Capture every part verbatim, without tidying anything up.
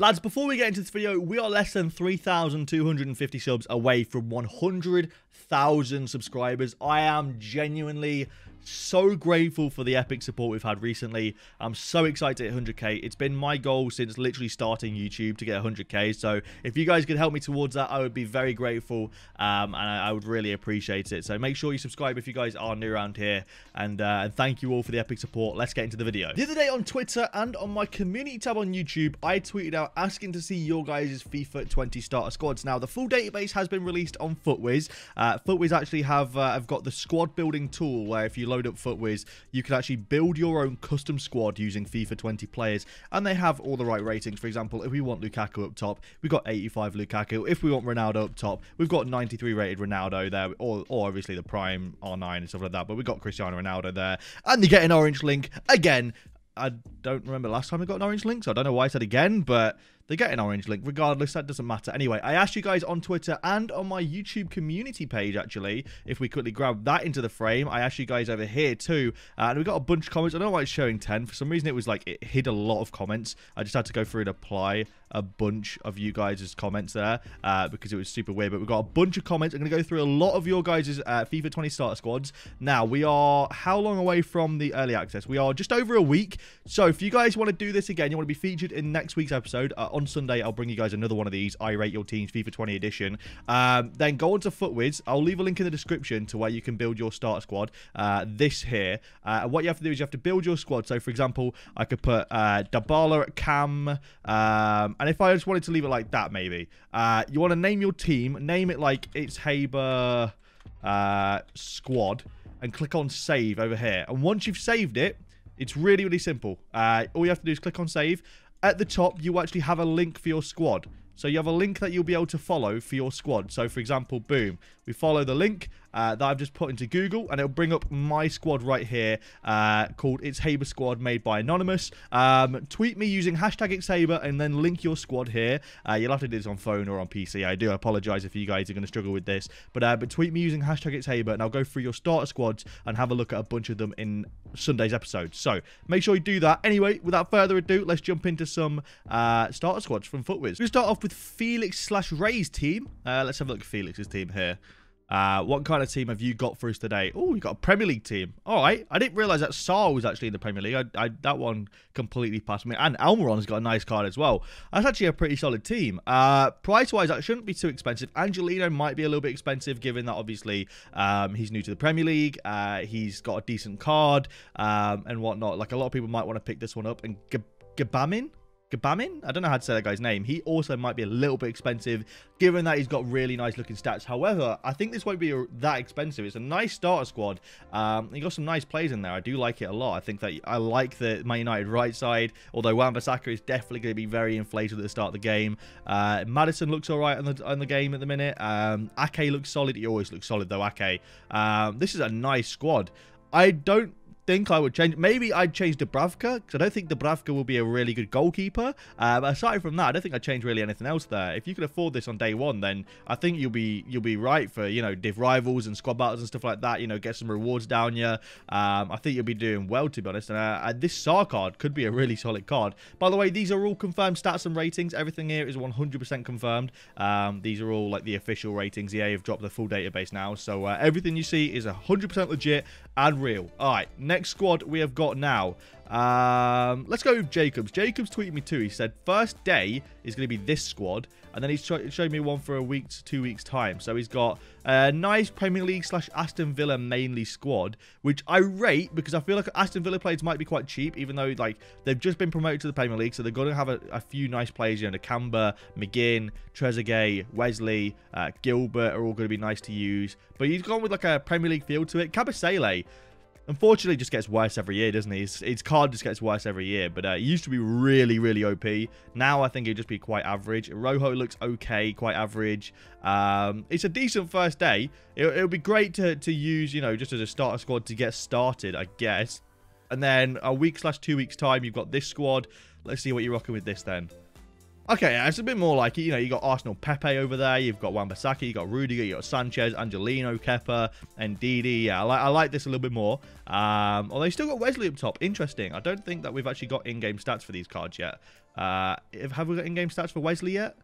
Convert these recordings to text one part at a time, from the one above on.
Lads, before we get into this video, we are less than three thousand two hundred fifty subs away from one hundred thousand subscribers. I am genuinely so grateful for the epic support we've had recently. I'm so excited to hit one hundred K. It's been my goal since literally starting YouTube to get one hundred K. So if you guys could help me towards that, I would be very grateful, um, and I, I would really appreciate it. So make sure you subscribe if you guys are new around here. And, uh, and thank you all for the epic support. Let's get into the video. The other day on Twitter and on my community tab on YouTube, I tweeted out asking to see your guys' FIFA twenty starter squads. Now, the full database has been released on Footwiz. Uh, Footwiz actually have, uh, have got the squad building tool where if you look load up Footwiz, you can actually build your own custom squad using FIFA twenty players, and they have all the right ratings. For example, if we want Lukaku up top, we've got eighty-five Lukaku. If we want Ronaldo up top, we've got ninety-three rated Ronaldo there, or, or obviously the prime R nine and stuff like that, but we've got Cristiano Ronaldo there, and you get an orange link again. I don't remember last time we got an orange link, so I don't know why I said again, but they get an orange link. Regardless, that doesn't matter. Anyway, I asked you guys on Twitter and on my YouTube community page, actually, if we quickly grab that into the frame. I asked you guys over here, too, uh, and we got a bunch of comments. I don't know why it's showing ten. For some reason, it was like it hid a lot of comments. I just had to go through and apply a bunch of you guys' comments there uh, because it was super weird, but we got a bunch of comments. I'm going to go through a lot of your guys' uh, FIFA twenty starter squads. Now, we are how long away from the early access? We are just over a week. So if you guys want to do this again, you want to be featured in next week's episode, uh, on Sunday, I'll bring you guys another one of these, I Rate Your Teams FIFA twenty edition. Um, then go on to Footwiz. I'll leave a link in the description to where you can build your starter squad. Uh, this here. Uh, what you have to do is you have to build your squad. So, for example, I could put uh, Dabala at Cam. Um, and if I just wanted to leave it like that, maybe. Uh, you want to name your team. Name it like it's Haber uh, Squad. And click on Save over here. And once you've saved it, it's really, really simple. Uh, all you have to do is click on Save. At the top, you actually have a link for your squad. So you have a link that you'll be able to follow for your squad. So, for example, boom, we follow the link uh, that I've just put into Google, and it'll bring up my squad right here uh, called It's Haber Squad made by Anonymous. Um, tweet me using hashtag It's Haber and then link your squad here. Uh, you'll have to do this on phone or on P C. I do apologize if you guys are going to struggle with this. But, uh, but tweet me using hashtag It's Haber, and I'll go through your starter squads and have a look at a bunch of them in Sunday's episode. So make sure you do that. Anyway, without further ado, let's jump into some uh, starter squads from Footwiz. We start off with Felix slash Ray's team. Uh, let's have a look at Felix's team here. Uh, what kind of team have you got for us today? Oh, we got a Premier League team. All right. I didn't realise that Sarr was actually in the Premier League. I, I, that one completely passed me. And Almiron's got a nice card as well. That's actually a pretty solid team. Uh, price-wise, that shouldn't be too expensive. Angelino might be a little bit expensive, given that, obviously, um, he's new to the Premier League. Uh, he's got a decent card um, and whatnot. Like, a lot of people might want to pick this one up. And Gabamin? Gabamin? I don't know how to say that guy's name. He also might be a little bit expensive, given that he's got really nice looking stats. However, I think this won't be that expensive. It's a nice starter squad. Um, you got some nice plays in there. I do like it a lot. I think that I like the Man United right side, although Wan-Bissaka is definitely going to be very inflated at the start of the game. Uh, Maddison looks all right on the, on the game at the minute. Um, Ake looks solid. He always looks solid, though, Ake. Um, this is a nice squad. I don't think I would change. Maybe I'd change Dubravka, because I don't think Dubravka will be a really good goalkeeper. Uh, but aside from that, I don't think I'd change really anything else there. If you can afford this on day one, then I think you'll be you'll be right for, you know, div rivals and squad battles and stuff like that. You know, get some rewards down you. Um, I think you'll be doing well, to be honest. And uh, this Sarr card could be a really solid card. By the way, these are all confirmed stats and ratings. Everything here is one hundred percent confirmed. Um, these are all like the official ratings. E A have dropped the full database now, so uh, everything you see is one hundred percent legit and real. All right. Next squad we have got now. Um, let's go with Jacobs. Jacobs tweeted me too. He said, first day is going to be this squad. And then he's showed me one for a week to two weeks' time. So he's got a nice Premier League slash Aston Villa mainly squad, which I rate because I feel like Aston Villa players might be quite cheap, even though like they've just been promoted to the Premier League. So they're going to have a, a few nice players. You know, Nakamba, McGinn, Trezeguet, Wesley, uh, Gilbert are all going to be nice to use. But he's gone with like a Premier League feel to it. Cabasele, unfortunately, just gets worse every year, doesn't he? His, his card just gets worse every year. But uh, he used to be really, really O P. Now I think he'd just be quite average. Rojo looks okay, quite average. Um, it's a decent first day. It, it'll be great to, to use, you know, just as a starter squad to get started, I guess. And then a week slash two weeks time, you've got this squad. Let's see what you're rocking with this then. Okay, it's a bit more like, you know, you got Arsenal Pepe over there, you've got Wan-Bissaka, you got Rudiger, you got Sanchez, Angelino, Kepa, and Ndidi. Yeah, I, li I like this a little bit more. Um, although you still got Wesley up top. Interesting. I don't think that we've actually got in-game stats for these cards yet. Uh, have we got in-game stats for Wesley yet?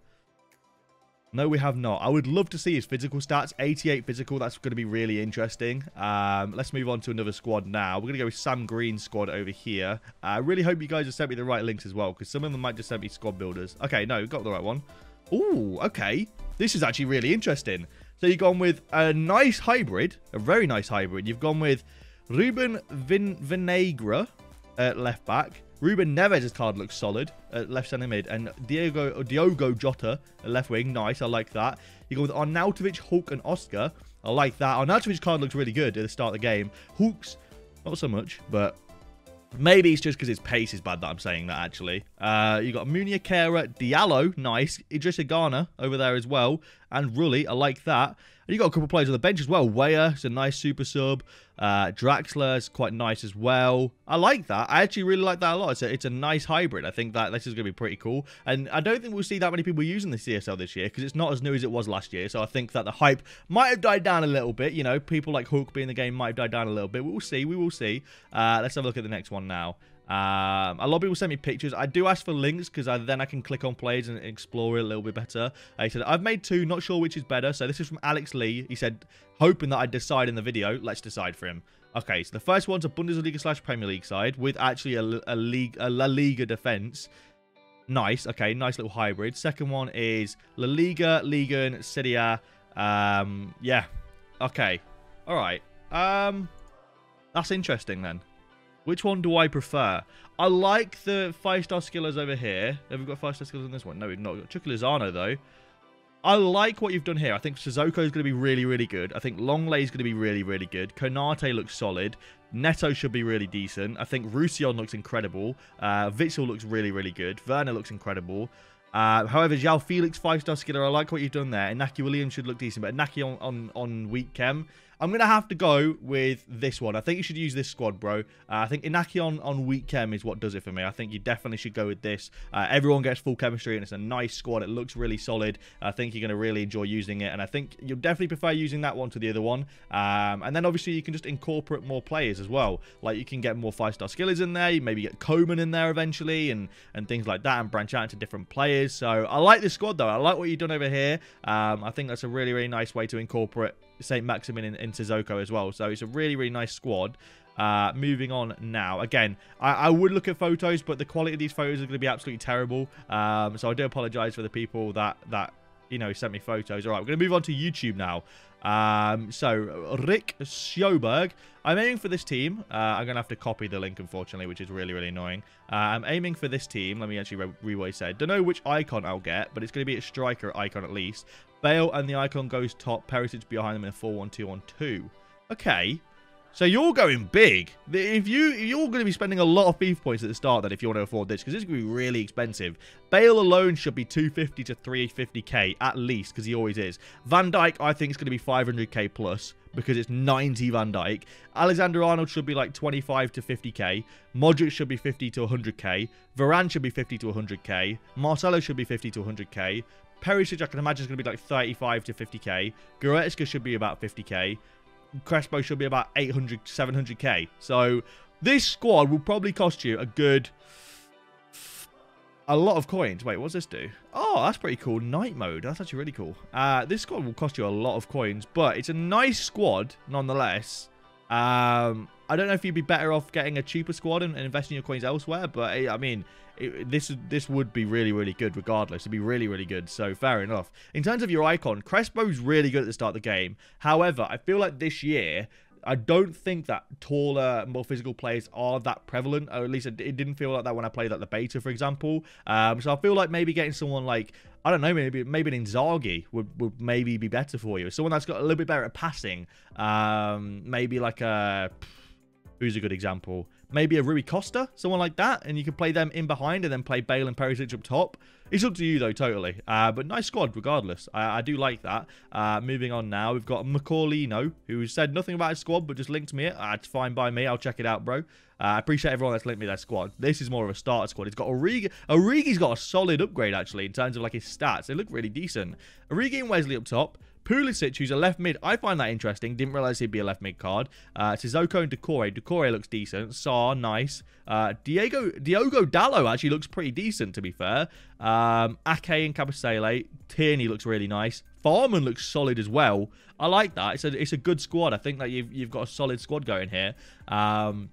No, we have not. I would love to see his physical stats. eighty-eight physical. That's going to be really interesting. Um, let's move on to another squad now. We're going to go with Sam Green's squad over here. I uh, really hope you guys have sent me the right links as well, because some of them might just send me squad builders. Okay, no, got the right one. Ooh, okay. This is actually really interesting. So you've gone with a nice hybrid, a very nice hybrid. You've gone with Ruben Vin Vinegra at left back. Ruben Neves' card looks solid at left centre mid. And Diogo, Diogo Jota at left wing. Nice, I like that. You go with Arnautovic, Hulk, and Oscar. I like that. Arnautovic's card looks really good at the start of the game. Hulk's, not so much, but maybe it's just because his pace is bad that I'm saying that, actually. Uh, you got Munia Kera, Diallo, nice. Idrissa Gana over there as well. And Rulli, I like that. And you got a couple of players on the bench as well. Weah's a nice super sub. Uh, Draxler's quite nice as well. I like that. I actually really like that a lot. It's a, it's a nice hybrid. I think that this is going to be pretty cool. And I don't think we'll see that many people using the C S L this year because it's not as new as it was last year. So I think that the hype might have died down a little bit. You know, people like Hulk being in the game might have died down a little bit. We'll see. We will see. Uh, let's have a look at the next one now. Um, a lot of people send me pictures. I do ask for links because then I can click on plays and explore it a little bit better. Uh, he said, I've made two, not sure which is better. So this is from Alex Lee. He said, hoping that I decide in the video. Let's decide for him. Okay, so the first one's a Bundesliga slash Premier League side with actually a, a, league, a La Liga defense. Nice, okay, nice little hybrid. Second one is La Liga, Liga, and Serie A. Um, yeah, okay, all right. Um, that's interesting then. Which one do I prefer? I like the five-star skillers over here. Have we got five-star skillers in this one? No, we've not. We've got Chukwulazano, though. I like what you've done here. I think Suzoko is going to be really, really good. I think Longley is going to be really, really good. Konate looks solid. Neto should be really decent. I think Roussillon looks incredible. Uh, Witzel looks really, really good. Werner looks incredible. Uh, however, João Felix, five-star skiller. I like what you've done there. Inaki Williams should look decent, but Inaki on, on, on weak chem. I'm going to have to go with this one. I think you should use this squad, bro. Uh, I think Inaki on, on weak chem is what does it for me. I think you definitely should go with this. Uh, everyone gets full chemistry, and it's a nice squad. It looks really solid. I think you're going to really enjoy using it, and I think you'll definitely prefer using that one to the other one. Um, and then, obviously, you can just incorporate more players as well. Like, you can get more five-star skillers in there. You maybe get Coman in there eventually and, and things like that, and branch out into different players. So I like this squad, though. I like what you've done over here. Um, I think that's a really, really nice way to incorporate Saint-Maximin in, in Suzoko as well. So it's a really, really nice squad. Uh, moving on now. Again, I, I would look at photos, but the quality of these photos are going to be absolutely terrible. Um, so I do apologize for the people that, that you know, sent me photos. All right, we're going to move on to YouTube now. Um, so Rick Sjöberg, I'm aiming for this team. Uh, I'm going to have to copy the link, unfortunately, which is really, really annoying. Uh, I'm aiming for this team. Let me actually re, re what he said. Don't know which icon I'll get, but it's going to be a striker icon at least. Bale and the icon goes top. Perisic behind them in a four one two one two. Okay. So you're going big. If you, you're going to be spending a lot of FIFA points at the start then if you want to afford this, because this is going to be really expensive. Bale alone should be two fifty to three fifty K at least, because he always is. Van Dijk, I think, is going to be five hundred K plus, because it's ninety Van Dijk. Alexander-Arnold should be like twenty-five to fifty K. Modric should be fifty to one hundred K. Varane should be fifty to one hundred K. Marcelo should be fifty to one hundred K. Perisic, I can imagine, is going to be like thirty-five to fifty K. Goretzka should be about fifty K. Crespo should be about eight hundred, seven hundred K. So this squad will probably cost you a good, a lot of coins. Wait, what's this do? Oh, that's pretty cool. Night mode. That's actually really cool. Uh, this squad will cost you a lot of coins, but it's a nice squad nonetheless. Um, I don't know if you'd be better off getting a cheaper squad and, and investing your coins elsewhere, but it, I mean, it, this this would be really, really good regardless. It'd be really, really good, so fair enough. In terms of your icon, Crespo's really good at the start of the game. However, I feel like this year, I don't think that taller, more physical players are that prevalent, or at least it didn't feel like that when I played like the beta, for example. Um, so I feel like maybe getting someone like, I don't know, maybe maybe an Inzaghi would, would maybe be better for you. Someone that's got a little bit better at passing, um, maybe like a, who's a good example? maybe a Rui Costa, someone like that, and you can play them in behind and then play Bale and Perisic up top. It's up to you, though, totally. Uh, but nice squad, regardless. I, I do like that. Uh, moving on now, we've got Macaulino, who said nothing about his squad, but just linked me it. Uh, it's fine by me. I'll check it out, bro. Uh, I appreciate everyone that's linked me their squad. This is more of a starter squad. It's got Origi. Origi's got a solid upgrade, actually, in terms of, like, his stats. They look really decent. Origi and Wesley up top. Pulisic, who's a left mid. I find that interesting. Didn't realize he'd be a left mid card. Uh, Suzoko and Decore. Decore looks decent. Sarr, nice. Uh, Diego, Diogo Dallo actually looks pretty decent, to be fair. Um, Ake and Cabasele. Tierney looks really nice. Farman looks solid as well. I like that. It's a, it's a good squad. I think that you've, you've got a solid squad going here. Um...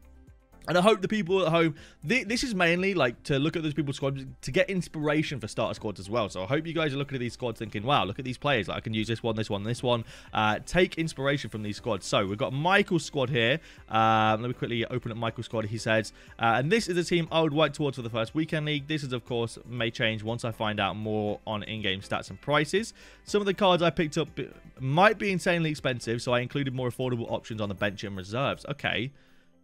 And I hope the people at home, th this is mainly like to look at those people's squads, to get inspiration for starter squads as well. So I hope you guys are looking at these squads thinking, wow, look at these players. Like, I can use this one, this one, this one. Uh, take inspiration from these squads. So we've got Michael's squad here. Um, let me quickly open up Michael's squad. He says, uh, and this is the team I would work towards for the first weekend league. This is, of course, may change once I find out more on in-game stats and prices. Some of the cards I picked up might be insanely expensive, so I included more affordable options on the bench and reserves. Okay.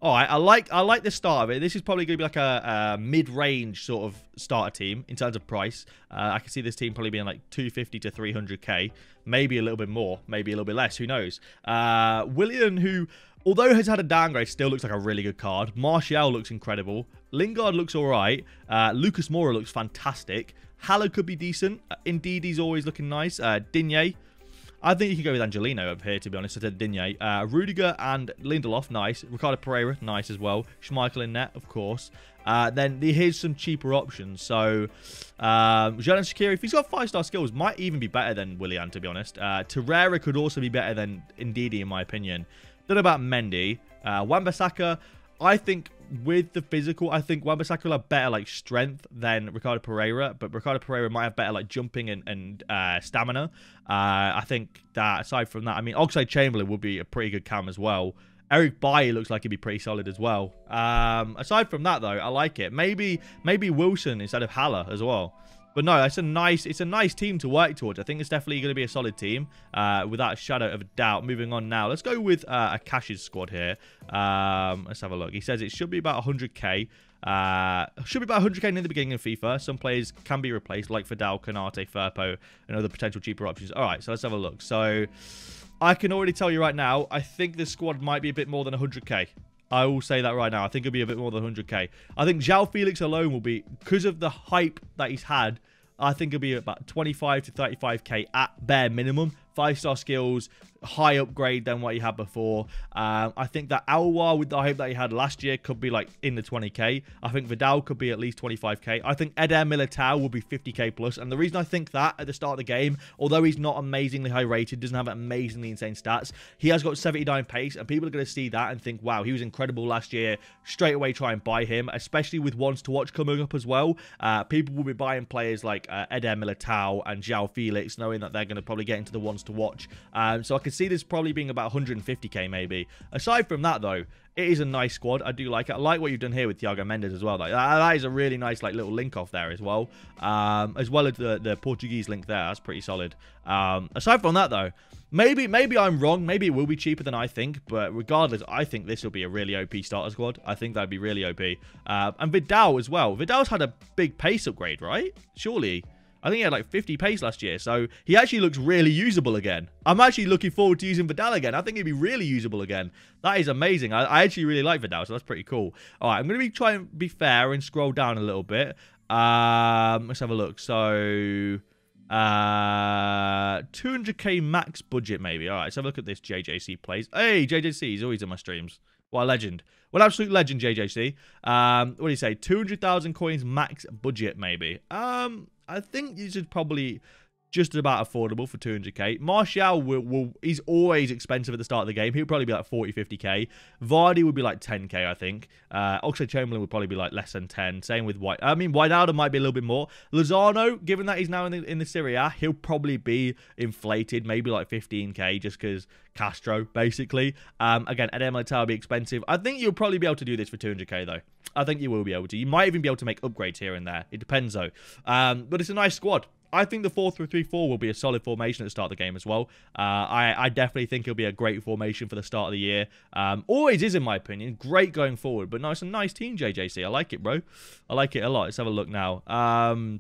All right, I like I like the start of it. This is probably going to be like a, a mid-range sort of starter team in terms of price. Uh, I can see this team probably being like two fifty to three hundred K, maybe a little bit more, maybe a little bit less. Who knows? Uh, Willian, who, although has had a downgrade, still looks like a really good card. Martial looks incredible. Lingard looks all right. Uh, Lucas Moura looks fantastic. Haller could be decent. Uh, Indeed, he's always looking nice. Uh, Digne. I think you could go with Angelino over here, to be honest. I said Digne. Uh, Rudiger and Lindelof, nice. Ricardo Pereira, nice as well. Schmeichel in net, of course. Uh, then here's some cheaper options. So, um, Jordan Shaqiri, if he's got five-star skills, might even be better than Willian, to be honest. Uh, Torreira could also be better than Ndidi, in my opinion. Then about Mendy. Uh, Wan-Bissaka, I think with the physical, I think Wan-Bissaka will have better, like, strength than Ricardo Pereira. But Ricardo Pereira might have better, like, jumping and, and uh, stamina. Uh, I think that aside from that, I mean, Oxlade-Chamberlain would be a pretty good cam as well. Eric Bailly looks like he'd be pretty solid as well. Um, aside from that, though, I like it. Maybe maybe Wilson instead of Haller as well. But no, it's a nice it's a nice team to work towards. I think it's definitely going to be a solid team, uh, without a shadow of a doubt. Moving on now, let's go with uh, Akash's squad here. Um, let's have a look. He says it should be about one hundred K. Uh, should be about one hundred K near the beginning of FIFA. Some players can be replaced, like Vidal, Konate, Firpo, and other potential cheaper options. All right, so let's have a look. So I can already tell you right now, I think this squad might be a bit more than one hundred K. I will say that right now. I think it'll be a bit more than one hundred K. I think João Felix alone will be, because of the hype that he's had, I think it'll be about twenty-five to thirty-five K at bare minimum. Five-star skills, high upgrade than what he had before. Um, I think that Aouar, with the hype that he had last year, could be like in the twenty K. I think Vidal could be at least twenty-five K. I think Eder Militão will be fifty K plus. And the reason I think that at the start of the game, although he's not amazingly high rated, doesn't have amazingly insane stats, he has got seventy-nine pace, and people are going to see that and think, wow, he was incredible last year. Straight away try and buy him, especially with ones to watch coming up as well. Uh, people will be buying players like uh, Eder Militão and João Felix, knowing that they're going to probably get into the ones to watch. Um, so I could see this probably being about one hundred fifty K maybe. Aside from that, though, it is a nice squad. I do like it. I like what you've done here with Thiago Mendes as well. Like, that, that is a really nice like little link off there as well. Um, as well as the, the Portuguese link there. That's pretty solid. Um, aside from that, though, maybe maybe I'm wrong. Maybe it will be cheaper than I think. But regardless, I think this will be a really O P starter squad. I think that would be really O P. Uh, and Vidal as well. Vidal's had a big pace upgrade, right? Surely. I think he had like fifty pace last year, so he actually looks really usable again. I'm actually looking forward to using Vidal again. I think he'd be really usable again. That is amazing. I, I actually really like Vidal, so that's pretty cool. All right, I'm going to be trying to be fair and scroll down a little bit. Um, let's have a look. So, uh, two hundred K max budget maybe. All right, let's have a look at this. J J C plays. Hey, J J C, he's always in my streams. What a legend. What an absolute legend, J J C. Um, what do you say? two hundred thousand coins max budget maybe. Um... I think this is probably just about affordable for two hundred K. Martial will, will he's always expensive at the start of the game. He'll probably be like forty, fifty K. Vardy would be like ten K, I think. Uh, Oxlade-Chamberlain would probably be like less than ten. Same with White. I mean, Wijnaldum might be a little bit more. Lozano, given that he's now in the, in the Serie A, he'll probably be inflated, maybe like fifteen K, just because Castro, basically. Um, again, Eder Militão will be expensive. I think you'll probably be able to do this for two hundred K, though. I think you will be able to. You might even be able to make upgrades here and there. It depends, though. Um, but it's a nice squad. I think the four three three four will be a solid formation at the start of the game as well. Uh, I, I definitely think it'll be a great formation for the start of the year. Um, always is, in my opinion. Great going forward, but no, it's a nice team, J J C. I like it, bro. I like it a lot. Let's have a look now. Um,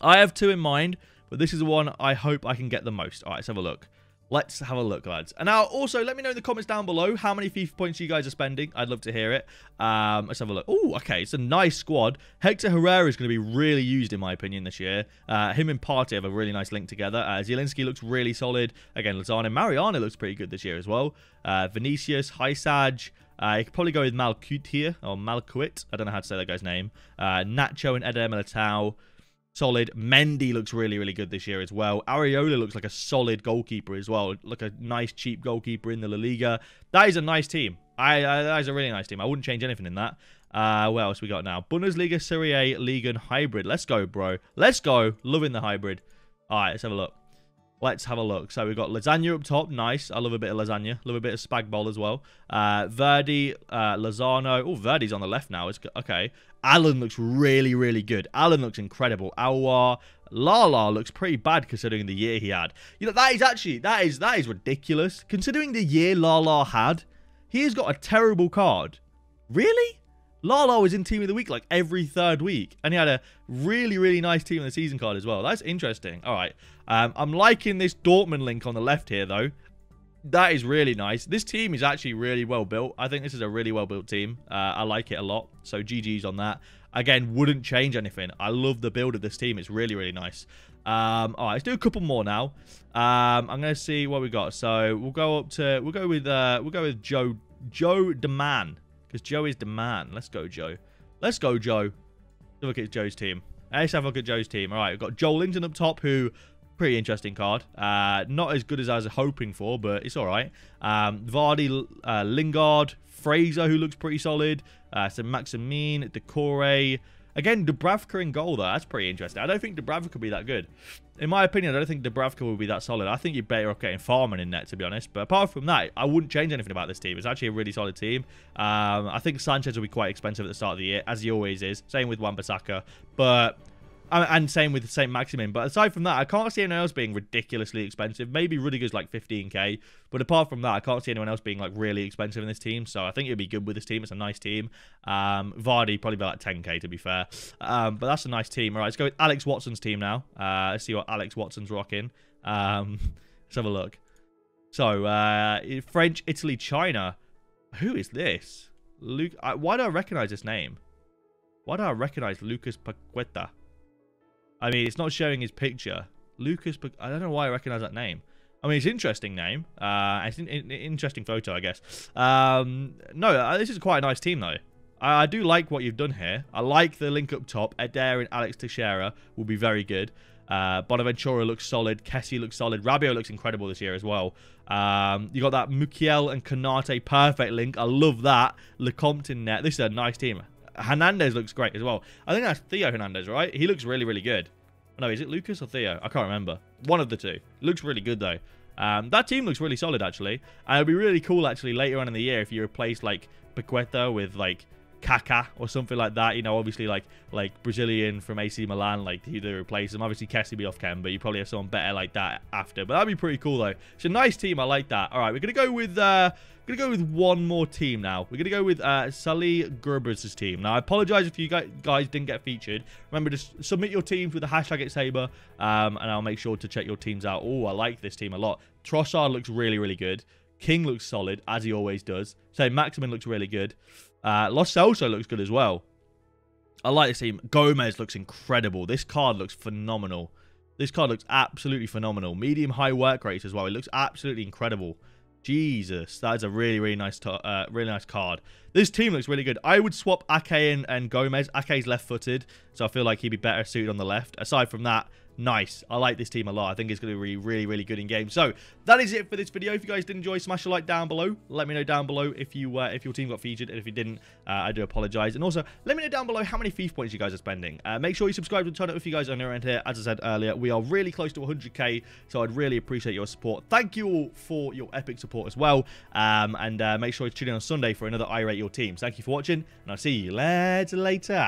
I have two in mind, but this is the one I hope I can get the most. All right, let's have a look. Let's have a look, lads. And now, also, let me know in the comments down below how many FIFA points you guys are spending. I'd love to hear it. Um, let's have a look. Oh, okay. It's a nice squad. Hector Herrera is going to be really used, in my opinion, this year. Uh, him and Partey have a really nice link together. Uh, Zielinski looks really solid. Again, Lozano. Mariano looks pretty good this year as well. Uh, Vinicius, Haysaj. Uh, you could probably go with Malkut here, or Malkuit. I don't know how to say that guy's name. Uh, Nacho and Eder Militao. Solid. Mendy looks really, really good this year as well. Areola looks like a solid goalkeeper as well. Like a nice, cheap goalkeeper in the La Liga. That is a nice team. I, I That is a really nice team. I wouldn't change anything in that. Uh, what else we got now? Bundesliga, Serie A, Ligue and Hybrid. Let's go, bro. Let's go. Loving the hybrid. All right, let's have a look. Let's have a look. So we've got lasagna up top. Nice. I love a bit of lasagna. Love a bit of spag bowl as well. Uh, Verdi, uh, Lozano. Oh, Verdi's on the left now. It's okay. Allen looks really, really good. Allen looks incredible. Aouar. Lala looks pretty bad considering the year he had. You know, that is actually, that is, that is ridiculous. Considering the year Lala had, he has got a terrible card. Really? Lala was in Team of the Week like every third week. And he had a really, really nice Team of the Season card as well. That's interesting. All right. Um, I'm liking this Dortmund link on the left here, though. That is really nice. This team is actually really well built. I think this is a really well built team. Uh, I like it a lot. So G G's on that. Again, wouldn't change anything. I love the build of this team. It's really, really nice. Um, all right, let's do a couple more now. Um, I'm going to see what we got. So we'll go up to we'll go with uh, we'll go with Joe Joe DeMann. Because Joe is the man. Let's go, Joe. Let's go, Joe. Let's look at Joe's team. Let's have a look at Joe's team. All right, we've got Joel Linton up top, who, pretty interesting card. Uh, not as good as I was hoping for, but it's all right. Um, Vardy, uh, Lingard, Fraser, who looks pretty solid. Uh, Saint-Maximin, Decore. Again, Dubravka in goal, though. That's pretty interesting. I don't think Dubravka could be that good. In my opinion, I don't think Dubravka will be that solid. I think you're better off getting Farman in net, to be honest. But apart from that, I wouldn't change anything about this team. It's actually a really solid team. Um, I think Sanchez will be quite expensive at the start of the year, as he always is. Same with Wan-Bissaka. But... And same with Saint-Maximin. But aside from that, I can't see anyone else being ridiculously expensive. Maybe Rudiger's like fifteen K. But apart from that, I can't see anyone else being like really expensive in this team. So I think it'd be good with this team. It's a nice team. Um, Vardy probably about like ten K to be fair. Um, but that's a nice team. All right, let's go with Alex Watson's team now. Uh, let's see what Alex Watson's rocking. Um, let's have a look. So uh, French, Italy, China. Who is this? Luke. I, why do I recognize this name? Why do I recognize Lucas Paqueta? I mean, it's not showing his picture. Lucas, I don't know why I recognize that name. I mean, it's an interesting name. Uh, it's an interesting photo, I guess. Um, no, this is quite a nice team, though. I do like what you've done here. I like the link up top. Adair and Alex Teixeira will be very good. Uh, Bonaventura looks solid. Kessie looks solid. Rabiot looks incredible this year as well. Um, you got that Mukiel and Konate perfect link. I love that. Lecompte in net. This is a nice team. Hernandez looks great as well. I think that's Theo Hernandez, right? He looks really, really good. No, is it Lucas or Theo? I can't remember. One of the two. Looks really good, though. Um, that team looks really solid, actually. And it'd be really cool, actually, later on in the year if you replace, like, Paqueta with, like, Kaká or something like that. You know, obviously, like, like Brazilian from A C Milan, like, he'd replace him. Obviously, Kessie be off cam, but you probably have someone better like that after. But that'd be pretty cool, though. It's a nice team. I like that. All right, we're going to go with... Uh, We're going to go with one more team now. We're going to go with uh, Sully Gerbers' team. Now, I apologize if you guys didn't get featured. Remember, just submit your teams with the hashtag It's Haber, um, and I'll make sure to check your teams out. Oh, I like this team a lot. Trossard looks really, really good. King looks solid, as he always does. Saint-Maximin looks really good. Uh, Lo Celso looks good as well. I like this team. Gomez looks incredible. This card looks phenomenal. This card looks absolutely phenomenal. Medium-high work rates as well. It looks absolutely incredible. Jesus, that is a really, really nice uh, really nice card. This team looks really good. I would swap Ake and, and Gomez. Ake's left-footed, so I feel like he'd be better suited on the left. Aside from that, nice. I like this team a lot. I think it's going to be really, really good in game. So, that is it for this video. If you guys did enjoy, smash a like down below. Let me know down below if you uh, if your team got featured. And if you didn't, uh, I do apologize. And also, let me know down below how many FIFA points you guys are spending. Uh, make sure you subscribe to the channel if you guys are new around here. As I said earlier, we are really close to one hundred K, so I'd really appreciate your support. Thank you all for your epic support as well. Um, and uh, make sure you tune in on Sunday for another I Rate Your Teams. Thank you for watching, and I'll see you later. later.